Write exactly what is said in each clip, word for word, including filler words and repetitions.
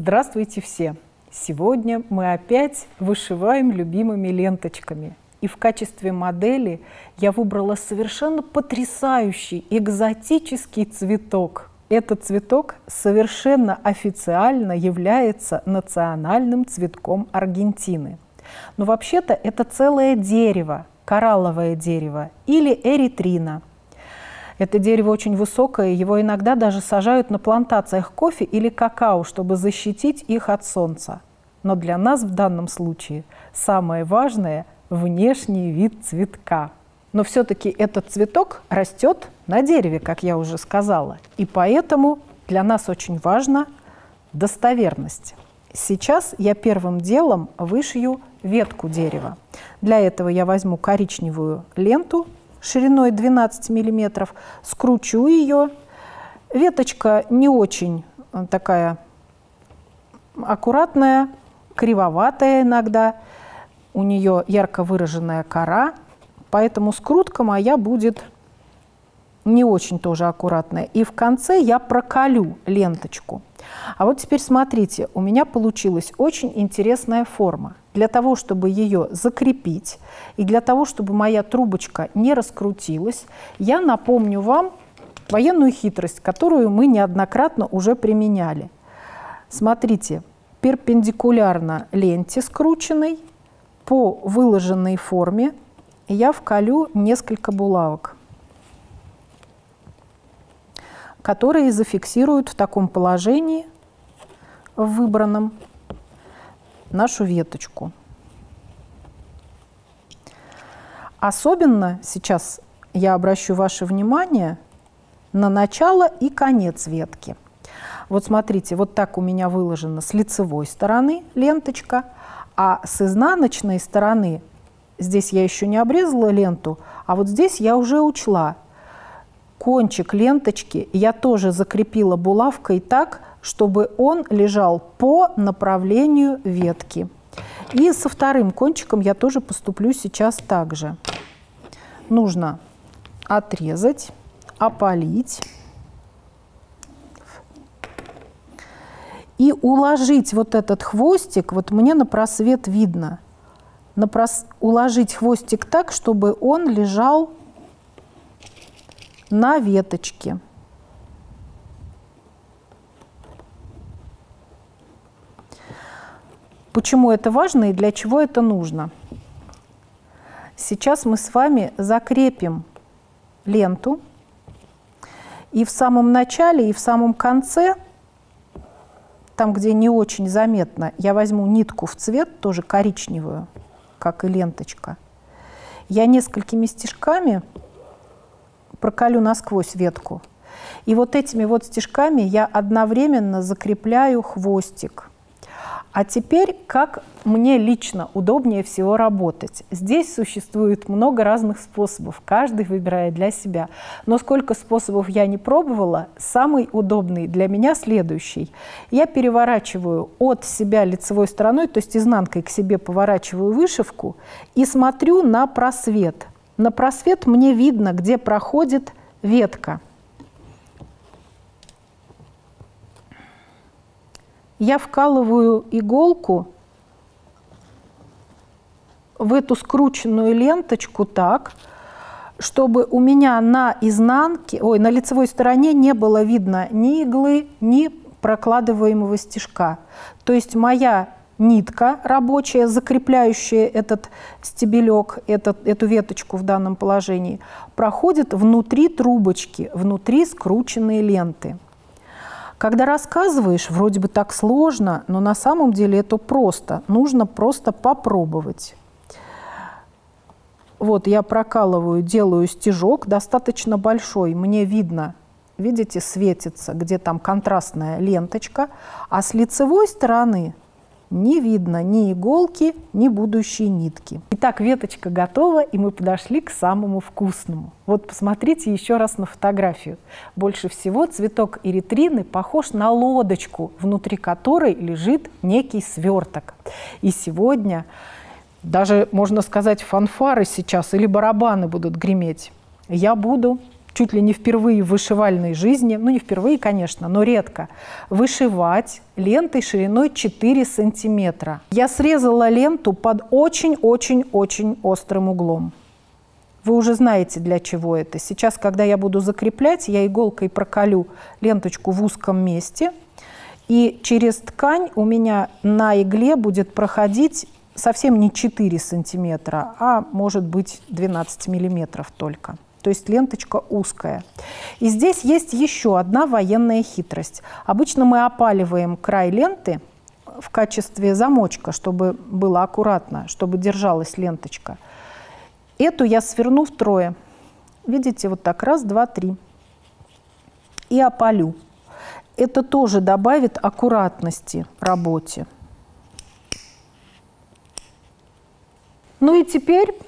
Здравствуйте все! Сегодня мы опять вышиваем любимыми ленточками. И в качестве модели я выбрала совершенно потрясающий экзотический цветок. Этот цветок совершенно официально является национальным цветком Аргентины. Но вообще-то это целое дерево, коралловое дерево или эритрина. Это дерево очень высокое, его иногда даже сажают на плантациях кофе или какао, чтобы защитить их от солнца. Но для нас в данном случае самое важное – внешний вид цветка. Но все-таки этот цветок растет на дереве, как я уже сказала, и поэтому для нас очень важна достоверность. Сейчас я первым делом вышью ветку дерева. Для этого я возьму коричневую ленту шириной двенадцать миллиметров, скручу ее. Веточка не очень такая аккуратная, кривоватая иногда. У нее ярко выраженная кора, поэтому скрутка моя будет не очень тоже аккуратная. И в конце я проколю ленточку. А вот теперь смотрите, у меня получилась очень интересная форма. Для того, чтобы ее закрепить и для того, чтобы моя трубочка не раскрутилась, я напомню вам военную хитрость, которую мы неоднократно уже применяли. Смотрите, перпендикулярно ленте скрученной по выложенной форме я вколю несколько булавок, которые зафиксируют в таком положении, в выбранном, нашу веточку. Особенно сейчас я обращу ваше внимание на начало и конец ветки. Вот смотрите, вот так у меня выложена с лицевой стороны ленточка, а с изнаночной стороны, здесь я еще не обрезала ленту, а вот здесь я уже учла. Кончик ленточки я тоже закрепила булавкой так, чтобы он лежал по направлению ветки. И со вторым кончиком я тоже поступлю сейчас так же. Нужно отрезать, опалить и уложить вот этот хвостик, вот мне на просвет видно, на прос... уложить хвостик так, чтобы он лежал на веточке. Почему это важно и для чего это нужно? Сейчас мы с вами закрепим ленту, и в самом начале, и в самом конце, там, где не очень заметно, я возьму нитку в цвет, тоже коричневую, как и ленточка. Я несколькими стежками проколю насквозь ветку. И вот этими вот стежками я одновременно закрепляю хвостик. А теперь, как мне лично удобнее всего работать? Здесь существует много разных способов, каждый выбирает для себя. Но сколько способов я не пробовала, самый удобный для меня следующий. Я переворачиваю от себя лицевой стороной, то есть изнанкой к себе поворачиваю вышивку и смотрю на просвет. На просвет мне видно, где проходит ветка. Я вкалываю иголку в эту скрученную ленточку так, чтобы у меня на изнанке, ой, на лицевой стороне не было видно ни иглы, ни прокладываемого стежка. То есть моя нитка рабочая, закрепляющая этот стебелек, этот, эту веточку в данном положении, проходит внутри трубочки, внутри скрученной ленты. Когда рассказываешь, вроде бы так сложно, но на самом деле это просто. Нужно просто попробовать. Вот я прокалываю, делаю стежок достаточно большой, мне видно. Видите, светится, где там контрастная ленточка, а с лицевой стороны не видно ни иголки, ни будущей нитки. Итак, веточка готова, и мы подошли к самому вкусному. Вот посмотрите еще раз на фотографию. Больше всего цветок эритрины похож на лодочку, внутри которой лежит некий сверток. И сегодня даже, можно сказать, фанфары сейчас или барабаны будут греметь. Я буду чуть ли не впервые в вышивальной жизни, ну не впервые, конечно, но редко, вышивать лентой шириной четыре сантиметра. Я срезала ленту под очень-очень-очень острым углом. Вы уже знаете, для чего это. Сейчас, когда я буду закреплять, я иголкой проколю ленточку в узком месте, и через ткань у меня на игле будет проходить совсем не четыре сантиметра, а может быть двенадцать миллиметров только. То есть ленточка узкая. И здесь есть еще одна военная хитрость. Обычно мы опаливаем край ленты в качестве замочка, чтобы было аккуратно, чтобы держалась ленточка. Эту я сверну втрое. Видите, вот так, раз, два, три. И опалю. Это тоже добавит аккуратности работе. Ну и теперь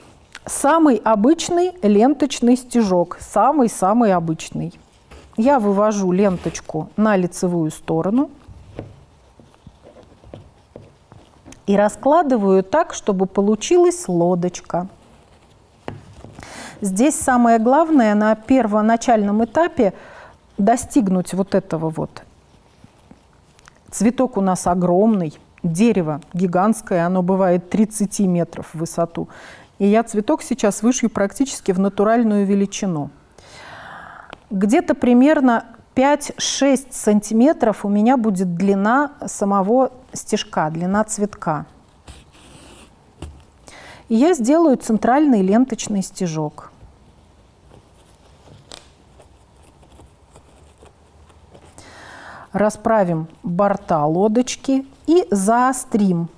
самый обычный ленточный стежок. Самый-самый обычный. Я вывожу ленточку на лицевую сторону и раскладываю так, чтобы получилась лодочка. Здесь самое главное на первоначальном этапе достигнуть вот этого вот. Цветок у нас огромный, дерево гигантское, оно бывает тридцать метров в высоту. И я цветок сейчас вышью практически в натуральную величину. Где-то примерно пять-шесть сантиметров у меня будет длина самого стежка, длина цветка. И я сделаю центральный ленточный стежок. Расправим борта лодочки и заострим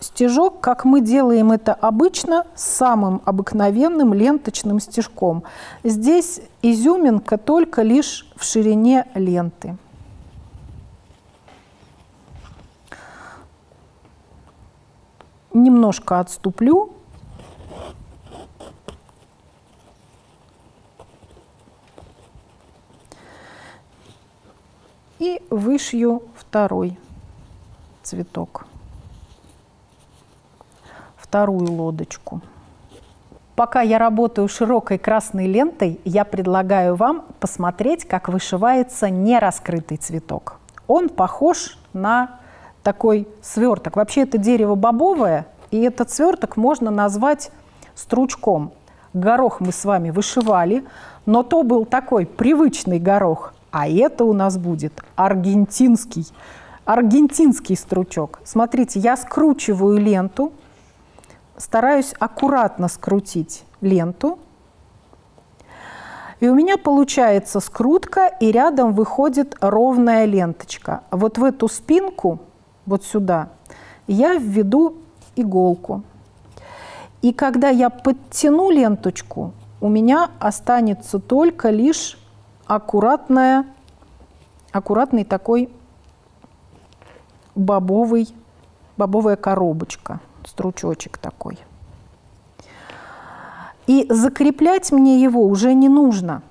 стежок, как мы делаем это обычно, с самым обыкновенным ленточным стежком. Здесь изюминка только лишь в ширине ленты. Немножко отступлю. И вышью второй цветок, вторую лодочку. Пока я работаю широкой красной лентой, я предлагаю вам посмотреть, как вышивается нераскрытый цветок. Он похож на такой сверток. Вообще это дерево бобовое, и этот сверток можно назвать стручком. Горох мы с вами вышивали, но то был такой привычный горох, а это у нас будет аргентинский, аргентинский стручок. Смотрите, я скручиваю ленту, стараюсь аккуратно скрутить ленту, и у меня получается скрутка, и рядом выходит ровная ленточка. Вот в эту спинку, вот сюда, я введу иголку. И когда я подтяну ленточку, у меня останется только лишь аккуратная, аккуратный такой бобовый, бобовая коробочка, стручочек такой. И закреплять мне его уже не нужно.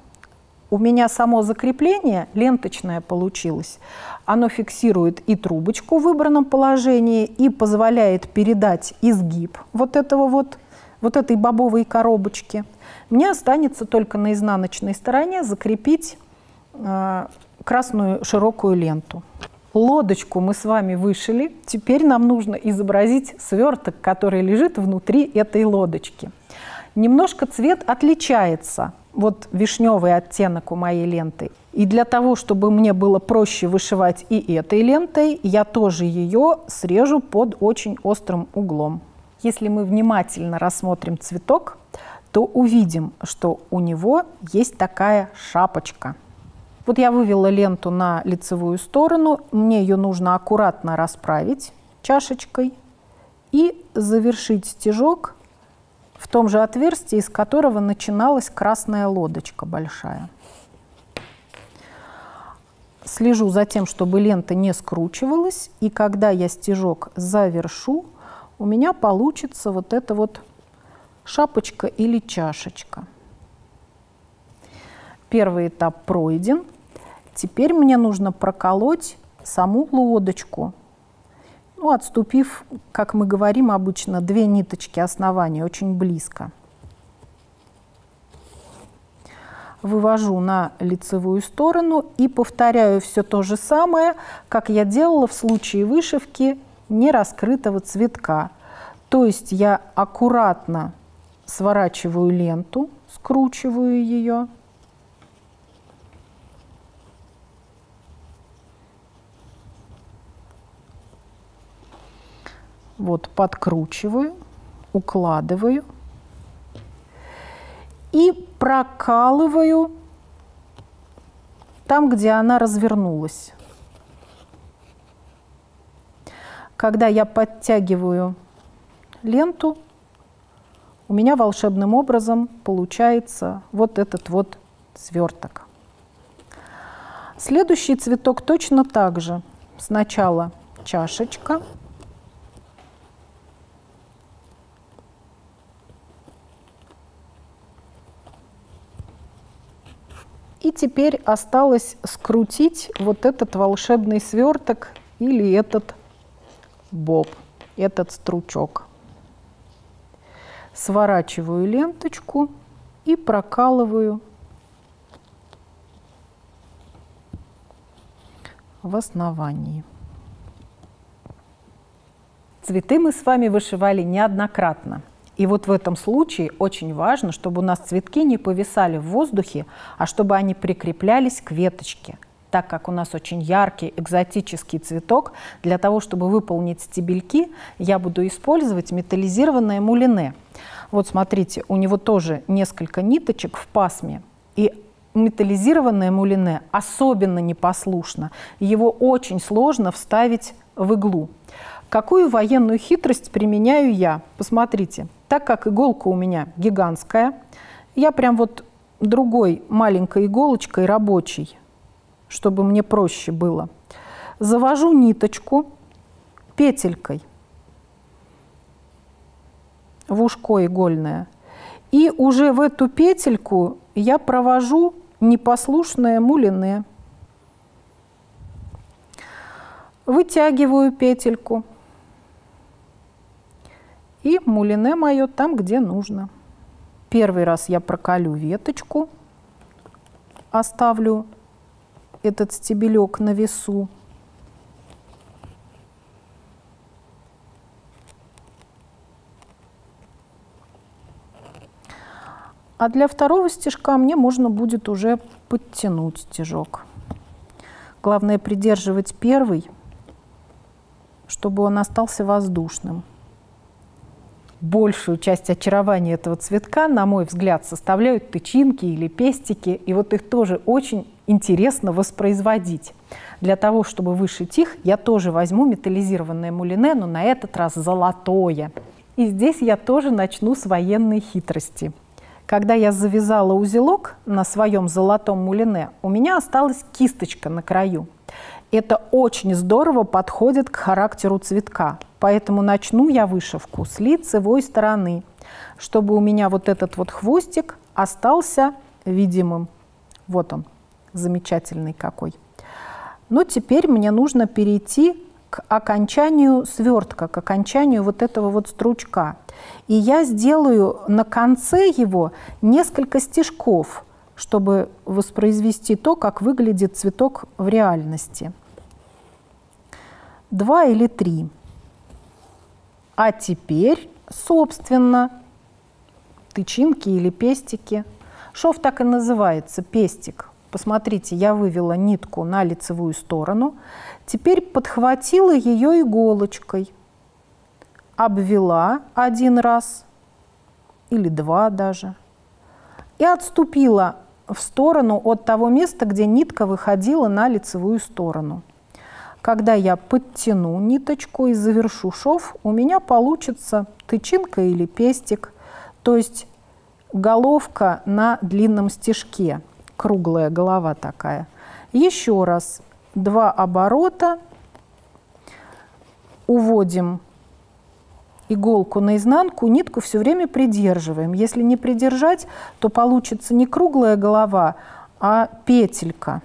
У меня само закрепление ленточное получилось. Оно фиксирует и трубочку в выбранном положении, и позволяет передать изгиб вот этого вот, вот этой бобовой коробочки. Мне останется только на изнаночной стороне закрепить э, красную широкую ленту. Лодочку мы с вами вышили. Теперь нам нужно изобразить сверток, который лежит внутри этой лодочки. Немножко цвет отличается. Вот вишневый оттенок у моей ленты. И для того, чтобы мне было проще вышивать и этой лентой, я тоже ее срежу под очень острым углом. Если мы внимательно рассмотрим цветок, то увидим, что у него есть такая шапочка. Вот я вывела ленту на лицевую сторону, мне ее нужно аккуратно расправить чашечкой и завершить стежок в том же отверстии, из которого начиналась красная лодочка большая. Слежу за тем, чтобы лента не скручивалась, и когда я стежок завершу, у меня получится вот эта вот шапочка или чашечка. Первый этап пройден. Теперь мне нужно проколоть саму лодочку. Ну, отступив, как мы говорим обычно, две ниточки основания, очень близко. вывожу на лицевую сторону и повторяю все то же самое, как я делала в случае вышивки нераскрытого цветка. То есть я аккуратно сворачиваю ленту, скручиваю ее. Вот, подкручиваю, укладываю и прокалываю там, где она развернулась. Когда я подтягиваю ленту, у меня волшебным образом получается вот этот вот сверток. Следующий цветок точно так же. Сначала чашечка. И теперь осталось скрутить вот этот волшебный сверток или этот боб, этот стручок. Сворачиваю ленточку и прокалываю в основании. Цветы мы с вами вышивали неоднократно. И вот в этом случае очень важно, чтобы у нас цветки не повисали в воздухе, а чтобы они прикреплялись к веточке. Так как у нас очень яркий, экзотический цветок, для того, чтобы выполнить стебельки, я буду использовать металлизированное мулине. Вот смотрите, у него тоже несколько ниточек в пасме. И металлизированное мулине особенно непослушно. Его очень сложно вставить в иглу. Какую военную хитрость применяю я? Посмотрите, так как иголка у меня гигантская, я прям вот другой маленькой иголочкой, рабочей, чтобы мне проще было, завожу ниточку петелькой в ушко игольное, и уже в эту петельку я провожу непослушное мулине. Вытягиваю петельку. И мулине мое там, где нужно. Первый раз я проколю веточку, оставлю этот стебелек на весу. А для второго стежка мне можно будет уже подтянуть стежок. Главное придерживать первый, чтобы он остался воздушным. Большую часть очарования этого цветка, на мой взгляд, составляют тычинки или пестики, и вот их тоже очень интересно воспроизводить. Для того, чтобы вышить их, я тоже возьму металлизированное мулине, но на этот раз золотое. И здесь я тоже начну с военной хитрости. Когда я завязала узелок на своем золотом мулине, у меня осталась кисточка на краю. Это очень здорово подходит к характеру цветка. Поэтому начну я вышивку с лицевой стороны, чтобы у меня вот этот вот хвостик остался видимым. Вот он, замечательный какой. Но теперь мне нужно перейти к окончанию свертка, к окончанию вот этого вот стручка. И я сделаю на конце его несколько стежков, чтобы воспроизвести то, как выглядит цветок в реальности. Два или три. А теперь, собственно, тычинки или пестики. Шов так и называется, пестик. Посмотрите, я вывела нитку на лицевую сторону. Теперь подхватила ее иголочкой. Обвела один раз, или два даже. И отступила в сторону от того места, где нитка выходила на лицевую сторону. Когда я подтяну ниточку и завершу шов, у меня получится тычинка или пестик, то есть головка на длинном стежке, круглая голова такая. Еще раз два оборота, уводим иголку наизнанку, нитку все время придерживаем. Если не придержать, то получится не круглая голова, а петелька.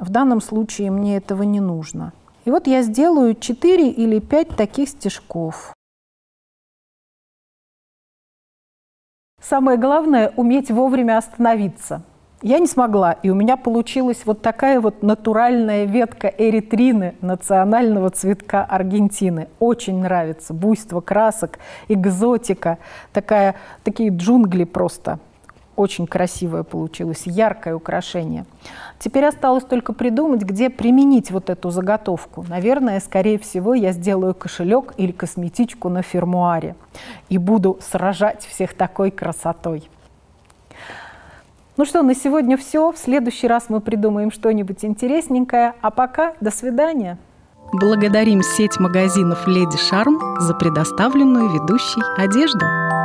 В данном случае мне этого не нужно. И вот я сделаю четыре или пять таких стежков. Самое главное – уметь вовремя остановиться. я не смогла, и у меня получилась вот такая вот натуральная ветка эритрины, национального цветка Аргентины. Очень нравится, буйство красок, экзотика, такая, такие джунгли просто. Очень красивое получилось, яркое украшение. Теперь осталось только придумать, где применить вот эту заготовку. Наверное, скорее всего, я сделаю кошелек или косметичку на фермуаре и буду сражать всех такой красотой. Ну что, на сегодня все. В следующий раз мы придумаем что-нибудь интересненькое. А пока до свидания. Благодарим сеть магазинов «Леди Шарм» за предоставленную ведущей одежду.